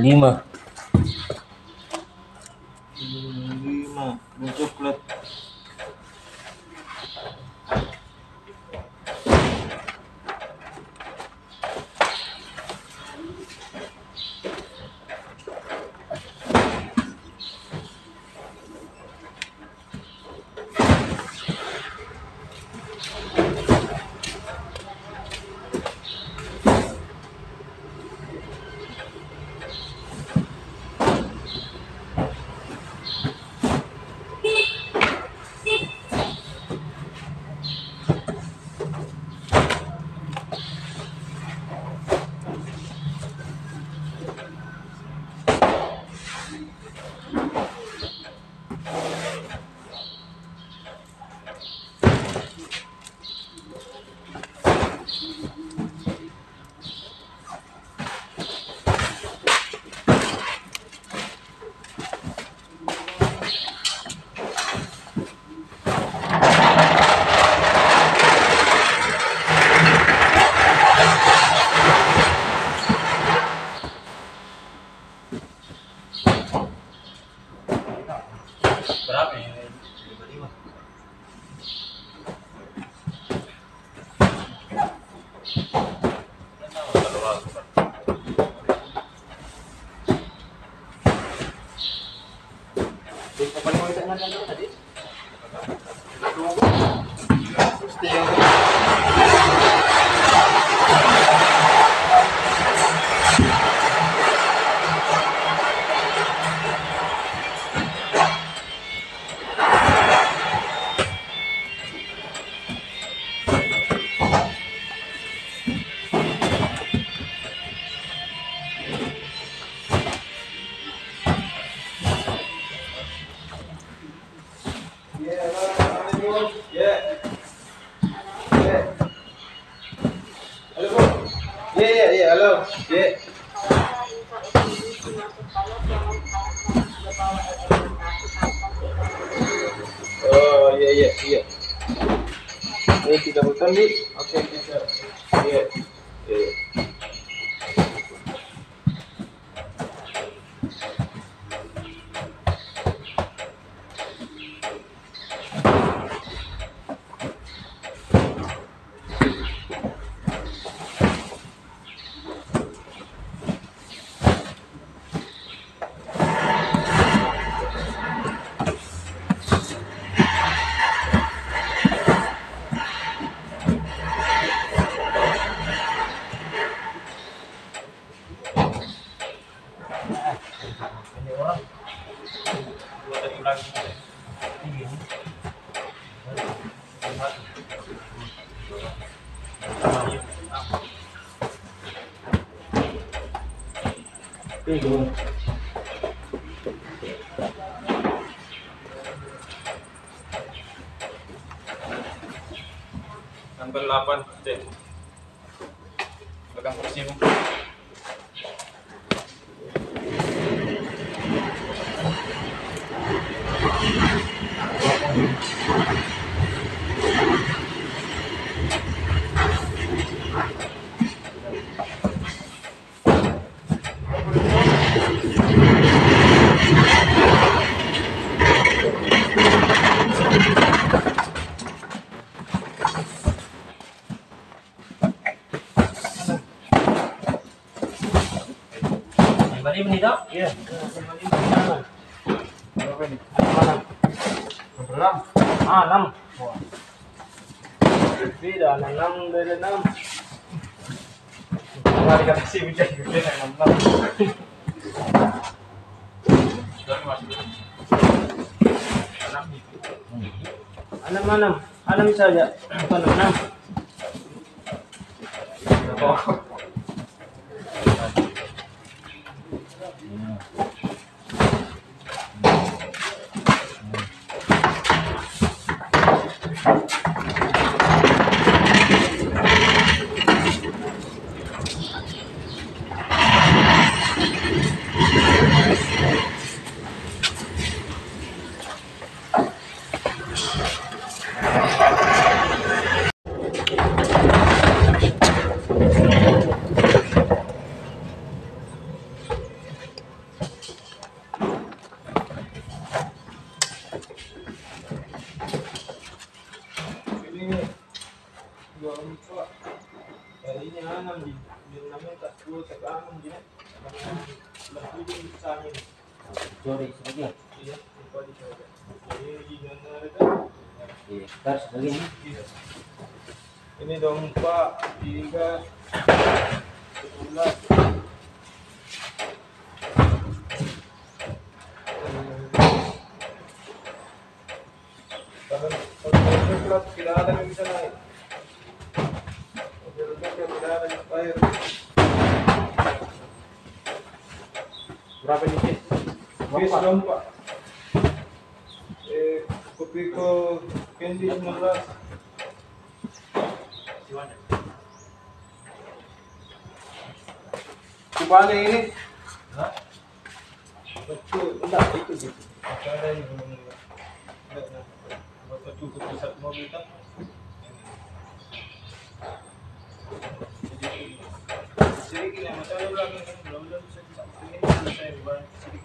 Lima. Coklat. Yeah. Hello. Yeah. Oh, yeah. Ini kita bukan ni. Okay, kita. Yeah. Number 8 deh. Pegang kursi Bu. Iya. Berapa ini? 6. Ah, 6. Wah. Beda 6 dari 6. Mari kita kasih bincang gede 6. Sudah masuk. 6 saja. Bukan 6. Oh. Ini dong Pak, 3 11. Kalau tidak ada yang bisa naik. Tidak ada yang bayar. Berapa ini? Bis dong Pak. Kopi ko Candy 19. Cubana ini, hah? Betul, enggak itu sih. Cara ini belum enggak. Betul cukup pusat mobil tak? Sedikit yang macam ni belakang kan belum sedikit. Ini saya buat sedikit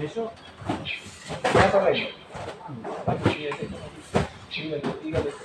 でしょ。なかなかいい。あと見えてる。見えてる。いいがです。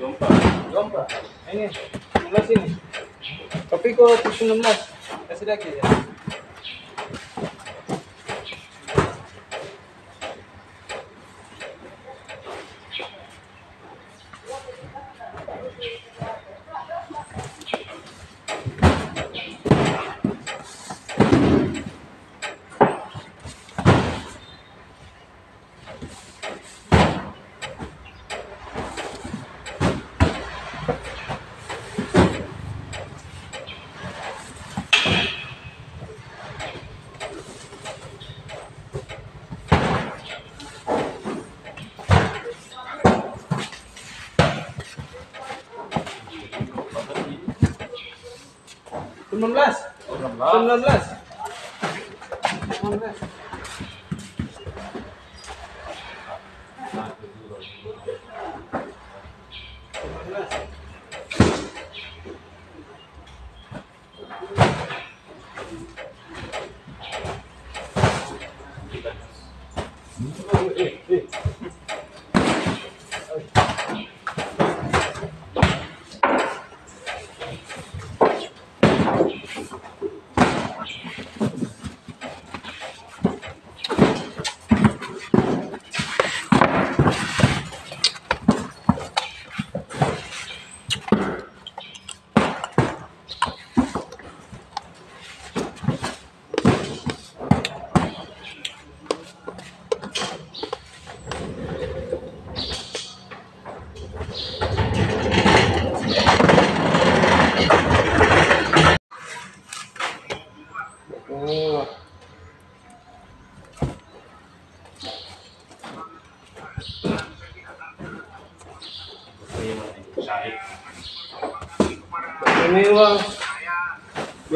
Lompat. Lompat. Ini. Sebelah sini. Tapi kalau pukul 16, kasih lagi ya.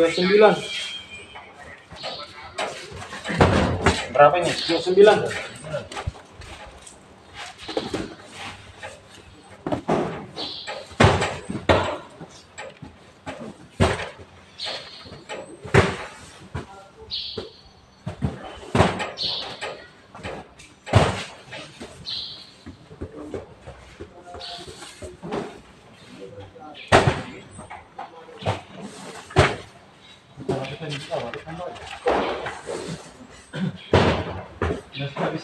Sembilan belas. Ini uang 29. Berapa ini? 29.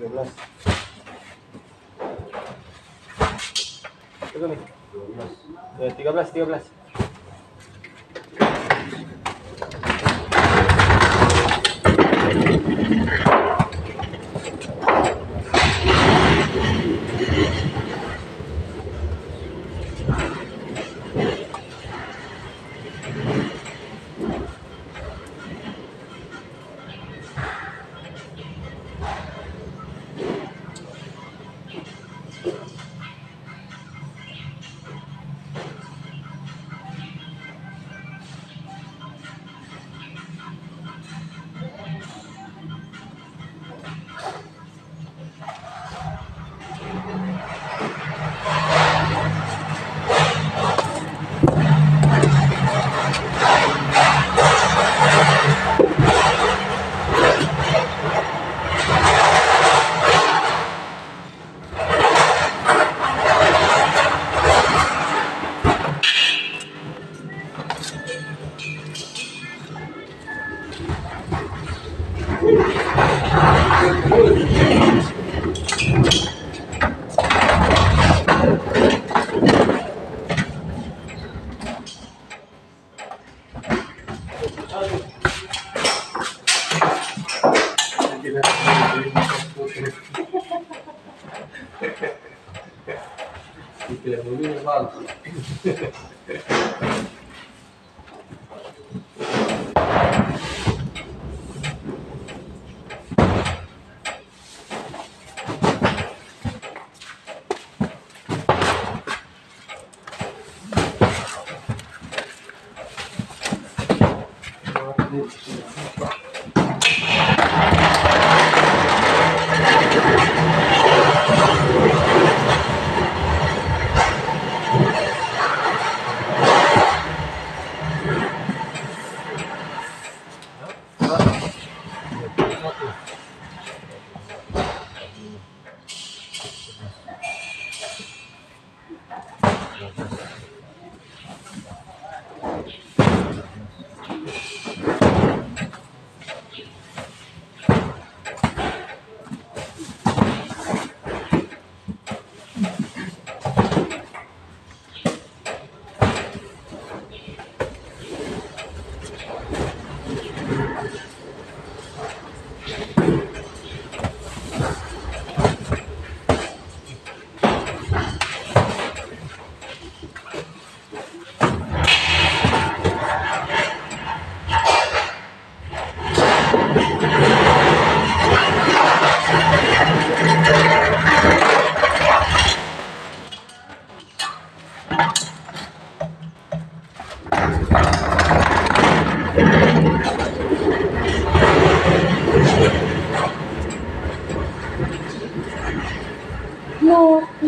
You're blessed. Pegang ni. 13.